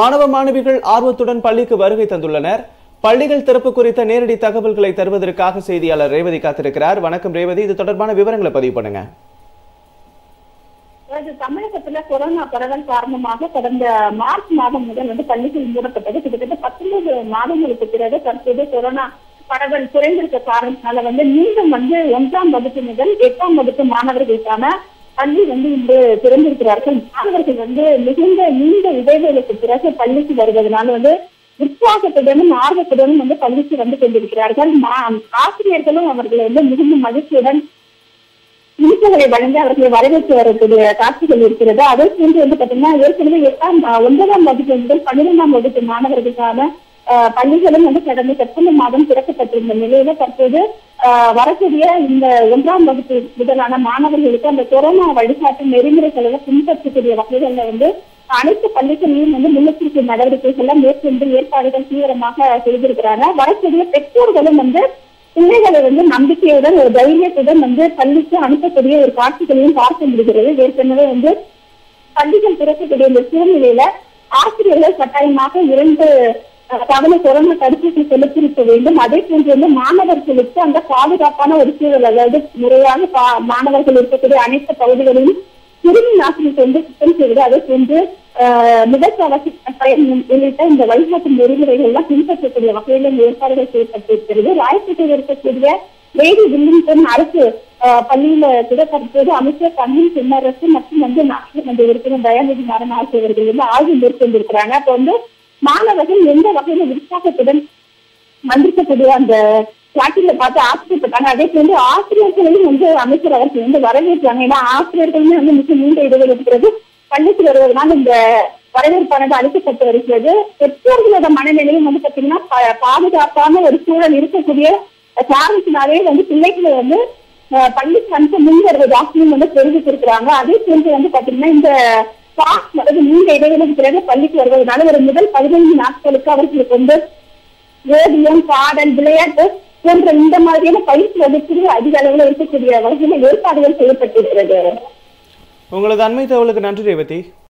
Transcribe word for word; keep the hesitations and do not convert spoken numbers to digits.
மாணவ மாணவிகள் ஆர்வத்துடன் பள்ளிக்கு வருகை தந்துள்ளனர். பள்ளிகள் திறப்பு குறித்த நேரடி தகவல்களை தருவதற்காக செய்தியாளர் ரேவதி காத்திருக்கிறார். வணக்கம் ரேவதி, இது தொடர்பான விவரங்களை பதிவு பண்ணுங்க. தமிழகத்துல கொரோனா பரவல் காரணமாக கடந்த மார்ச் மாதம் முதல் வந்து பள்ளிகள் மூடப்பட்டது. கிட்டத்தட்ட பத்தொன்பது மாதங்களுக்கு பிறகு தற்போது கொரோனா பரவல் குறைந்திருக்க காரணத்தினால வந்து மீண்டும் வந்து ஒன்றாம் வகுப்பு முதல் எட்டாம் வகுப்பு மாணவர்களுக்கான பள்ளி வந்து இன்று திறந்திருக்கிறார்கள். மாணவர்கள் வந்து மிகுந்த நீண்ட இடைவேளைக்கு பிறகு பள்ளிக்கு வருவதனால வந்து உற்சாகத்துடனும் ஆர்வத்துடனும் வந்து பள்ளிக்கு வந்து கொண்டிருக்கிறார்கள். ஆசிரியர்களும் அவர்களை வந்து மிகுந்த மகிழ்ச்சியுடன் இனிப்புகளை வழங்கி அவர்களை வரவேற்று வரக்கூடிய காட்சிகள் இருக்கிறது. அதை போன்று வந்து பாத்தீங்கன்னா ஏற்கனவே எட்டாம் ஒன்பதாம் வகுப்பு முதல் பன்னிரெண்டாம் வகுப்பு மாணவர்களுக்கான பள்ளிகளும் வந்து கடந்த செப்டம்பர் மாதம் திறக்கப்பட்டிருந்த நிலையில தற்போது வரக்கூடிய இந்த ஒன்றாம் வகுப்பு முதலான மாணவர்களுக்கு அந்த கொரோனா வழிகாட்டு நெறிமுறைகளை பின்பற்றக்கூடிய வகைகள்ல வந்து அனைத்து பள்ளிகளிலும் வந்து முன்னெச்சரிக்கை நடவடிக்கைகள்லாம் மேற்கொண்டு ஏற்பாடுகள் தீவிரமாக செய்திருக்கிறாங்க. வரக்கூடிய பெற்றோர்களும் வந்து பிள்ளைகளை வந்து நம்பிக்கையுடன் ஒரு தைரியத்துடன் வந்து பள்ளிக்கு அனுப்பக்கூடிய ஒரு காட்சிகளையும் பார்க்க முடிகிறது. ஏற்கனவே வந்து பள்ளிகள் திறக்கக்கூடிய இந்த சூழ்நிலையில ஆசிரியர்கள் கட்டாயமாக இரண்டு தவணை கொரோனா தடுப்பூசி செலுத்திருக்க வேண்டும். அதே போன்று வந்து மாணவர்களுக்கு அந்த பாதுகாப்பான ஒரு சூழல், அதாவது முறையாக மாணவர்கள் இருக்கக்கூடிய அனைத்து பகுதிகளையும் கிருமி நாசினி கொண்டு சுத்தம் செய்வது, அதை போன்று முகக்கவச உள்ளிட்ட இந்த வழிகாட்டு நெறிமுறைகள் எல்லாம் பின்பற்றக்கூடிய வகையில ஏற்பாடுகள் செய்யப்பட்டிருக்கிறது. ராயப்பேட்டையில் இருக்கக்கூடிய வேடி வில்லிங்டன் அரசு பள்ளியில கூட தற்போது அமைச்சர் கண்ணின் சின்னரசு மற்றும் வந்து நாடாளுமன்ற உறுப்பினர் தயாநிதி மாறன் ஆகியவர்கள் வந்து ஆய்வு மேற்கொண்டிருக்கிறாங்க. அப்ப வந்து மாணவர்கள் எந்த வகையில உற்சாகத்துடன் வந்திருக்கக்கூடிய அந்த பிளாட்டில பார்த்து ஆச்சரியப்பட்டாங்க. அதே போன்று ஆசிரியர்களையும் வந்து அமைச்சர் அவர்கள் வந்து வரவேற்றாங்க. ஏன்னா ஆசிரியர்களுமே வந்து மிக நீண்ட இடைவெளி இருக்கிறது, பள்ளிக்கு வருவதனால் இந்த வரவேற்பானது அளிக்கப்பட்டு வருகிறது. பெற்றோர்களோட மனநிலையும் வந்து பாத்தீங்கன்னா பாதுகாப்பான ஒரு சூழல் இருக்கக்கூடிய காரணத்தினாலே வந்து பிள்ளைகளை வந்து பள்ளிக்கு வந்து முன் வருவதாகவும் வந்து தெரிவித்திருக்கிறாங்க. அதே போன்று வந்து பாத்தீங்கன்னா இந்த நீண்ட இடைவெளிக்கு பிறகு பள்ளிக்கு வருவதனால ஒரு முதல் பதினைந்து நாட்களுக்கு அவர்களுக்கு வந்து ஓவியம், பாடல், விளையாட்டு போன்ற இந்த மாதிரியான பயிற்சி வகுப்பு அதிக அளவில் இருக்கக்கூடிய வகையில் ஏற்பாடுகள் செய்யப்பட்டிருக்கிறது. உங்களது அண்மை தகவலுக்கு நன்றி ரேவதி.